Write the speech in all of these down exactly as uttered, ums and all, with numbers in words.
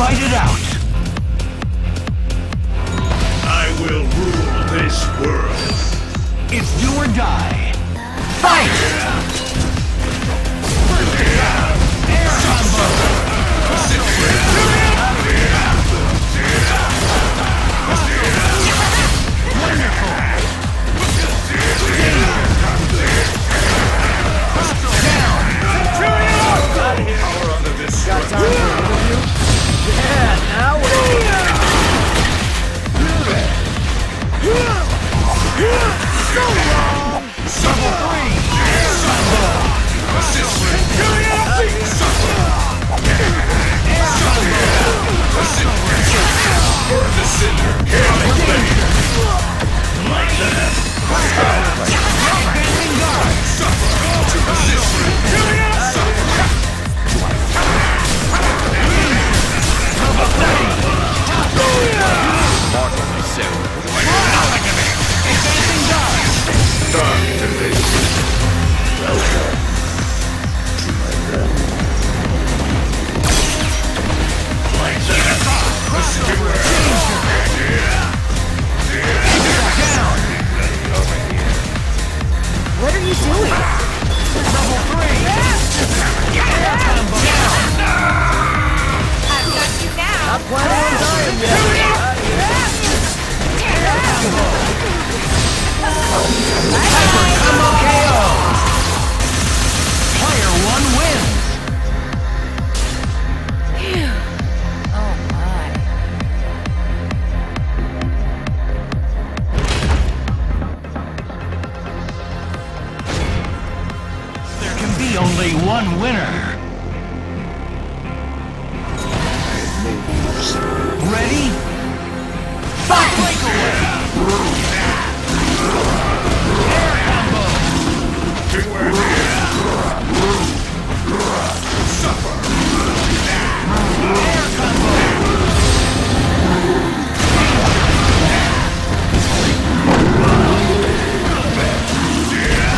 fight it out. I will rule this world. It's do or die. Fight! Yeah. Yeah. Air combo! Yeah. Wonderful! Got time for you? Yeah, now we're so long! Double three! Only one winner. Ready? Fight! Breakaway! Air combo! Suffer! Air combo! Only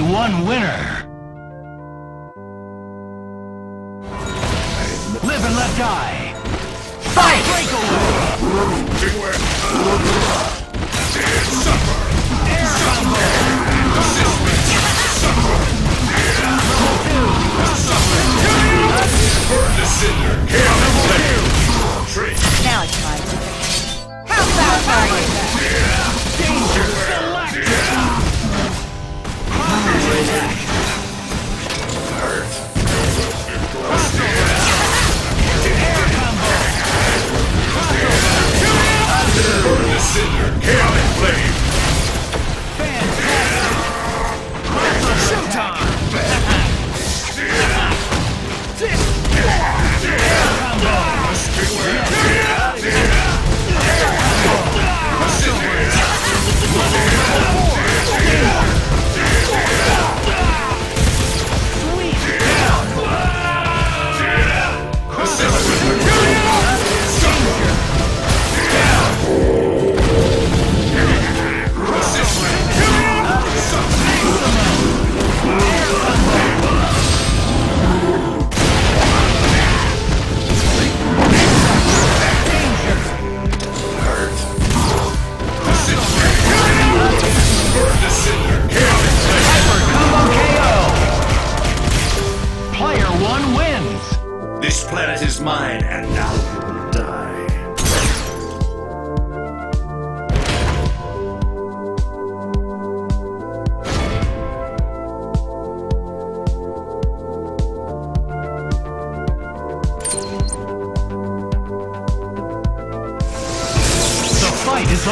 one winner. Live and let die. Fight! Breakaway! Suffer! Air combo! Suffer! Suffer! This in your game. Now it's time. How fast are you?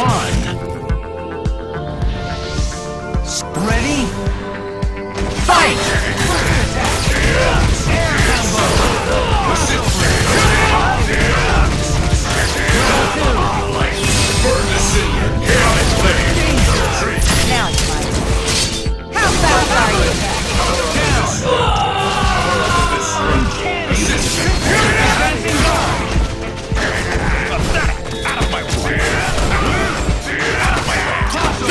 fun. Ready? Fight! Combo! Now it's mine. How fast are you? Out of my way! Out of my way! Top to the barrel! Just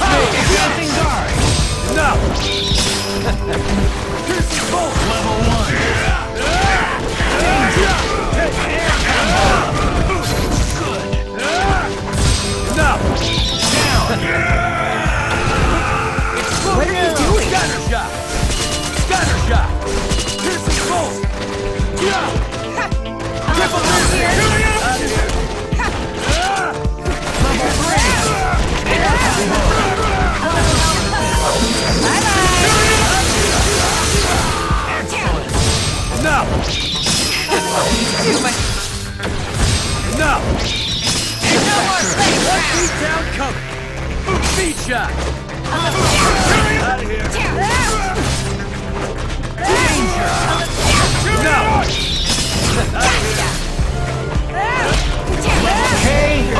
hey, me! Guard. No! Bolt level one! Good! No! Down! It's what are you doing? Scatter shot! Scatter shot! Piercing bolt! Triple here! No! No! And no more space left! Feet down, cover! Boot feet shot! Out of here! Danger! No! K O!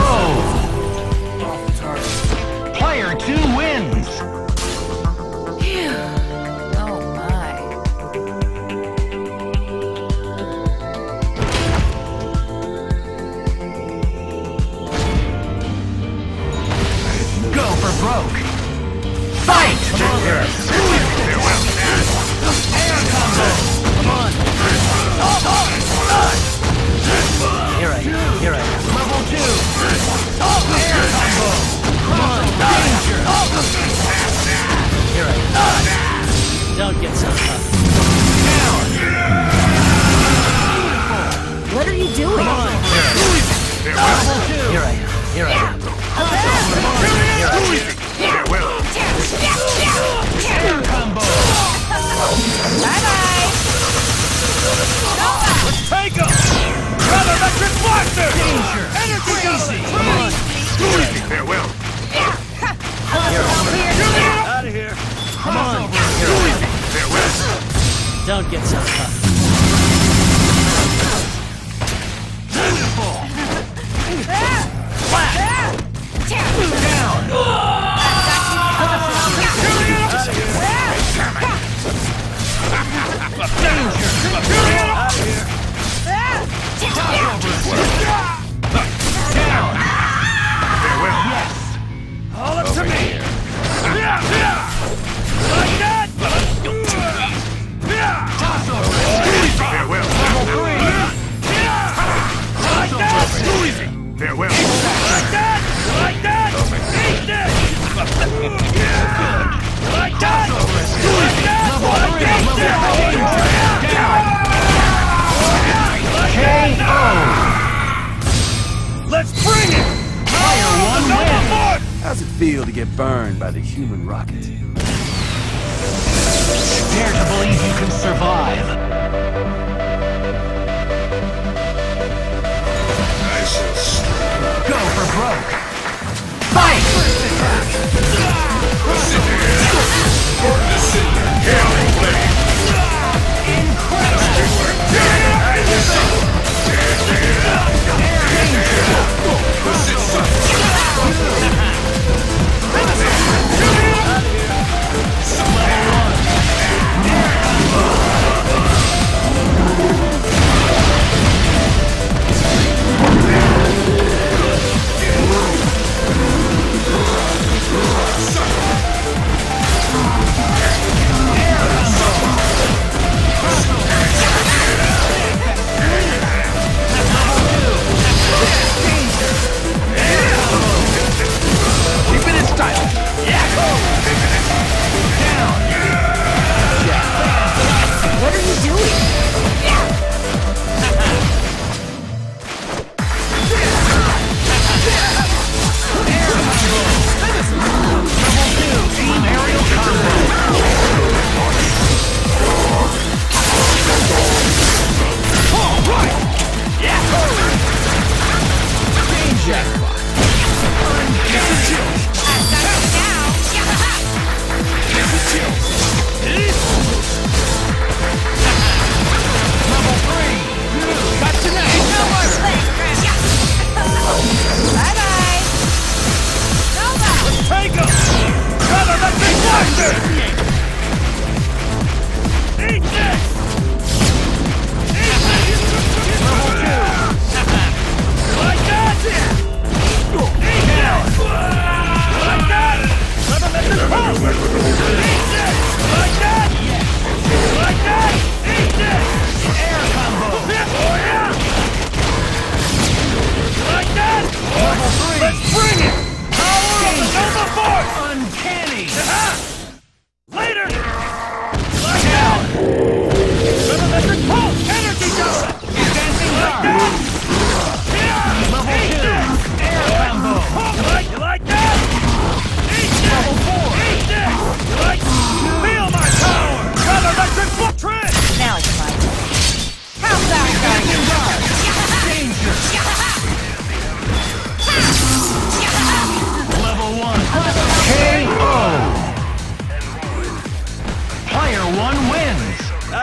Player two wins! Phew! Broke. Fight! Come on! Air combo! Come on! Oh, oh, oh. Here I am, here I am. Level two! Oh, air combo! Come on! Danger! Oh. Here I am. Don't get so tough. Down! What are you doing? Come on! Here I am. Here I am. Here I am. Combo! Bye-bye! Let's take him! Brother Electric Blaster! Danger! Energy crazy! Come on! Farewell! Out of here! Come on! Farewell! Don't get so tough. Down! Yes! All up to me! Like that! Toss over! Farewell! Like that! Farewell! Like that! Like that! Eat this! Good! Like that! Like that! Like that! K O! Let's bring it! Fire one win! How's it feel to get burned by the human rocket? Dare to believe you can survive! Go for broke! Fight! Incredible!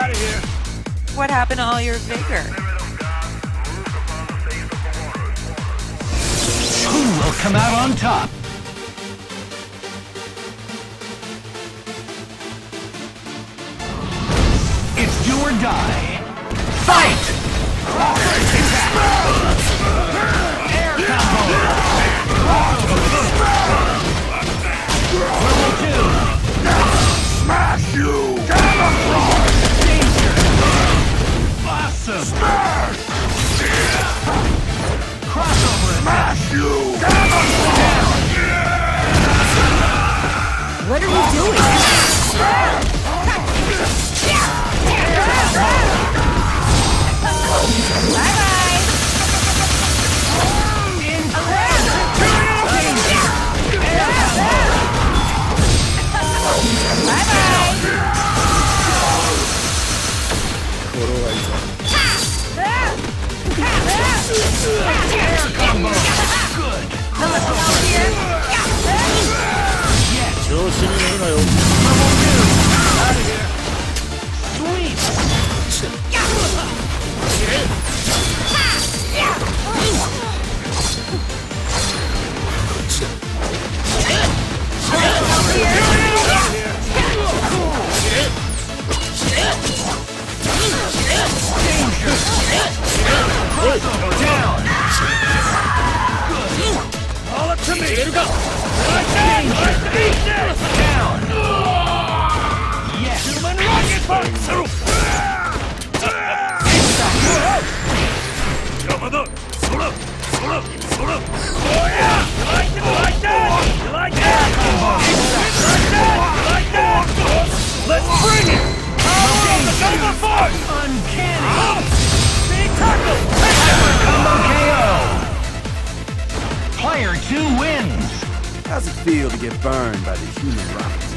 out of here. What happened to all your vigor? Who will come out on top? It's do or die. Fight! Air combo! What will we do? Smash you! Camouflage! Danger! Awesome! Smash! Crossover! Smash you! Camouflage! What are we doing? Bye-bye! Incredible! Air combo! Good! Here! Yeah! Out of here! Sweet! Danger! Down! All up to me! Here we go! Like that! Let's beat this! Down! Yes! Human Rocket Punch! Like that! Like that! Like that! Let's bring it! Power on the Uncanny! Big tackle! Combo K O! Player two wins! How's it feel to get burned by the Human Rocket?